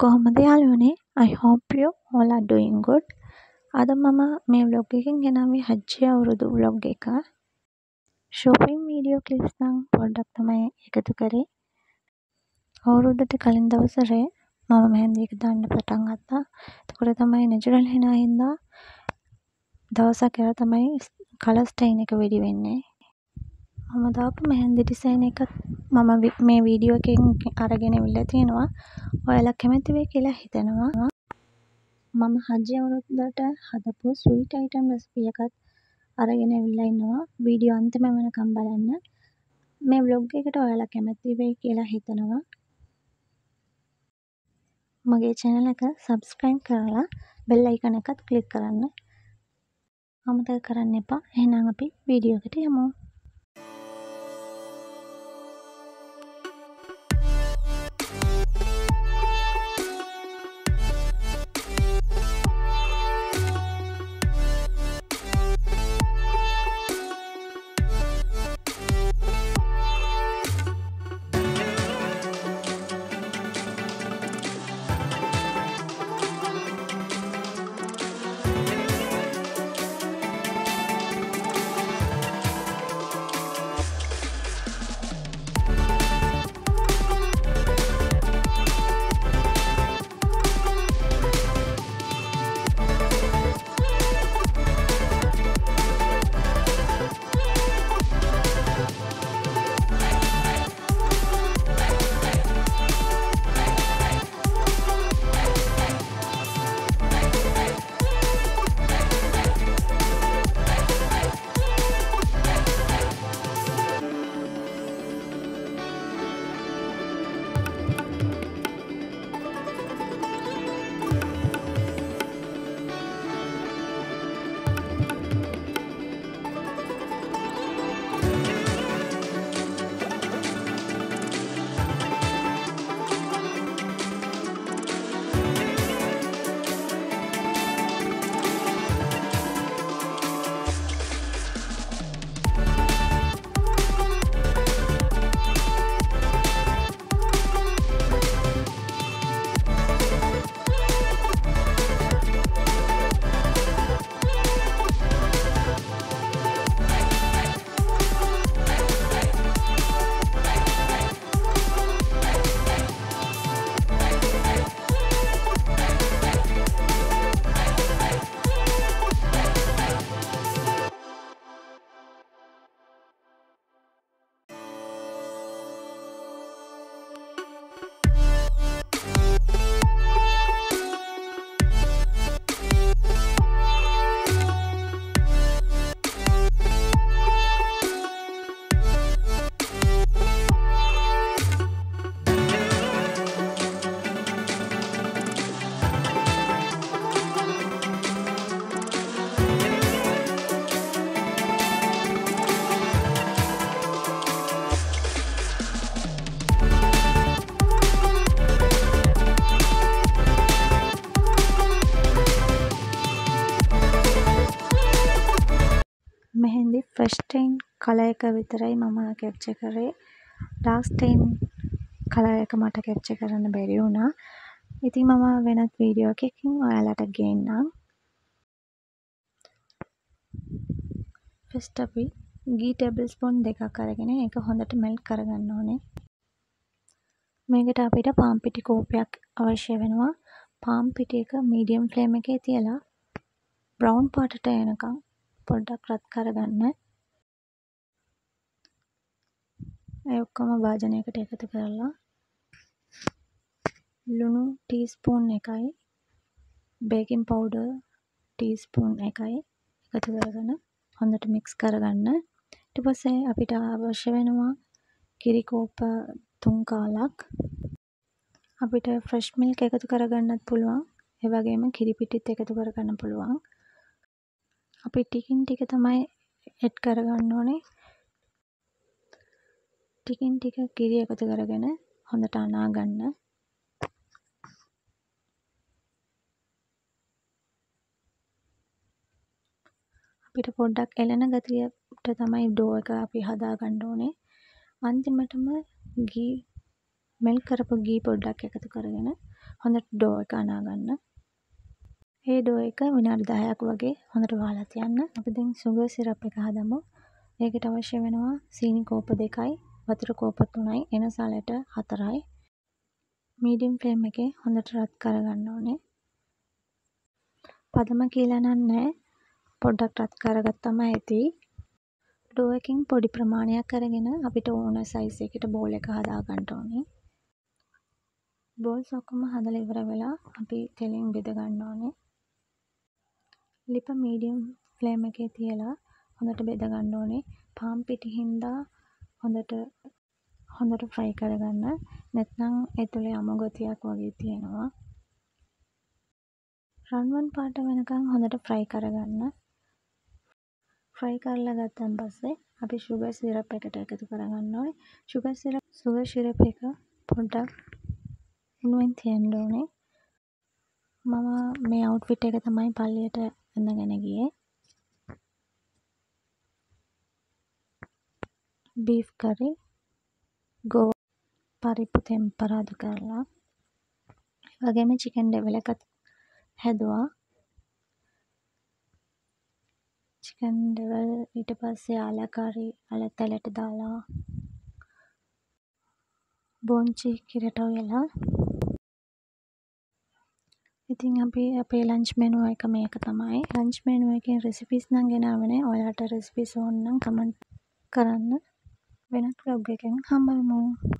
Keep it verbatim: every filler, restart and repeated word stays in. කොහොමද යාළුවනේ? I hope you all are doing good. අද මම මේ vlog එකෙන් ගෙනාවේ හජ්ජි අවුරුදු vlog එක. shopping video clips නම් පොඩ්ඩක් තමයි එකතු කරේ. අවුරුද්දට කලින් දවසේ මම මෙහෙන්දි එක දාන්න පටන් ගත්තා. එතකොට තමයි natural henna හින්දා දවසක් කියලා තමයි color stain එක වෙඩි වෙන්නේ. මම දාපු මෙහෙන්දි design එකත් මම මේ වීඩියෝ එකෙන් අරගෙන ඉවිල්ලා තියෙනවා. ඔයාලා කැමති වෙයි කියලා හිතනවා. මම හජ්ජි අවුරුද්දට හදපු sweet item recipe එකත් අරගෙන ඉවිල්ලා ඉන්නවා. වීඩියෝ අන්තිම වෙනකම් බලන්න. මේ vlog එකට ඔයාලා කැමති වෙයි කියලා හිතනවා. මගේ channel එක subscribe කරලා bell icon එකත් click කරන්න. අමතක කරන්න එපා. එහෙනම් අපි වීඩියෝ එකට යමු. මෙහෙන්දි fresh stain color එක විතරයි මම capture කරේ. dark stain color එක මට capture කරන්න බැරි වුණා. ඉතින් මම වෙනත් වීඩියෝ එකකින් ඔයාලට ගෙන්නම්. first අපි ghee tablespoon දෙකක් අරගෙන ඒක හොඳට melt කරගන්න ඕනේ. මේකට අපිට පාන් පිටි කෝපයක් අවශ්‍ය වෙනවා. පාන් පිටි එක medium flame එකේ තියලා brown පාටට එනකම් පොඩ්ඩක් රත් කරගන්න. ඒ ඔක්කොම භාජනයකට එකතු කරලා ලුණු ටීස්පූන් එකයි බේකින් පවුඩර් ටීස්පූන් එකයි එකතු කරගෙන හොඳට මික්ස් කරගන්න. ඊට පස්සේ අපිට අවශ්‍ය වෙනවා කිරි කෝප තුන් කාලක්. අපිට ෆ්‍රෙෂ් මිල්ක් එකතු කරගන්නත් පුළුවන්. ඒ වගේම කිරි පිටිත් එකතු කරගන්න පුළුවන්. අපි ටිකින් ටික තමයි ඇඩ් කරගන්න ඕනේ. ටිකින් ටික කිරි එකතු කරගෙන හොඳට අනා ගන්න. අපිට පොඩ්ඩක් එළන ගතියට තමයි ඩෝ එක අපි හදා ගන්න ඕනේ. අන්තිමටම ඝී මෙල්ට් කරපු ඝී පොඩ්ඩක් එකතු කරගෙන හොඳට ඩෝ එක අනා ගන්න. මේ ඩෝ එක විනාඩි දහයක් වගේ හොඳට වහලා තියන්න. අපි දැන් sugar syrup එක හදමු. ඒකට අවශ්‍ය වෙනවා සීනි කෝප දෙකයි, වතුර කෝප තුනයි, එනසලට හතරයි. මීඩියම් ෆ්ලේම් එකේ හොඳට රත් කරගන්න ඕනේ. පදම කියලා නන්නේ පොඩ්ඩක් රත් කරගත්තම ඇති. ඩෝ එකකින් පොඩි ප්‍රමාණයක් අරගෙන අපිට ඕන size එකකට බෝල් එක හදා ගන්න ඕනේ. බෝල් සොක්කම හදලා ඉවර වෙලා අපි තෙලින් බෙද ගන්න ඕනේ. ලිප මීඩියම් ෆ්ලේම් එකේ තියලා හොඳට බෙද ගන්න ඕනේ. පාම් පිටි හින්දා හොඳට හොඳට ෆ්‍රයි කරගන්න. නැත්නම් ඒ තුලේ අමු ගතියක් වගේ තියෙනවා. රන්වන් පාට වෙනකන් හොඳට ෆ්‍රයි කරගන්න. ෆ්‍රයි කරලා ගත්තන් පස්සේ අපි sugar syrup එකට එකතු කරගන්න ඕනේ. sugar syrup sugar syrup එක පොඩ්ඩක් උණුවෙන් තියන්න ඕනේ. මම මේ අවුට්ෆිට් එක තමයි පල්ලියට ඇඳගෙන ගියේ. බීෆ් කරි ගෝවා පරිප්පු ටෙම්පරාදු කරලා වගේම චිකන් ඩෙවල් එකත් හැදුවා. චිකන් ඩෙවල් ඊට පස්සේ ආලකාරි අලතලට දාලා බොන්චි කිරට වෙලා ඉතින් අපි අපේ ලන්ච් මෙනු එක මේක තමයි. ලන්ච් මෙනු එකේ රෙසිපීස් නම් ගෙනාවනේ. ඔයාලට රෙසිපීස් ඕන නම් කමෙන්ට් කරන්න. වෙනත් vlog එකකින් හම්බ වෙමු.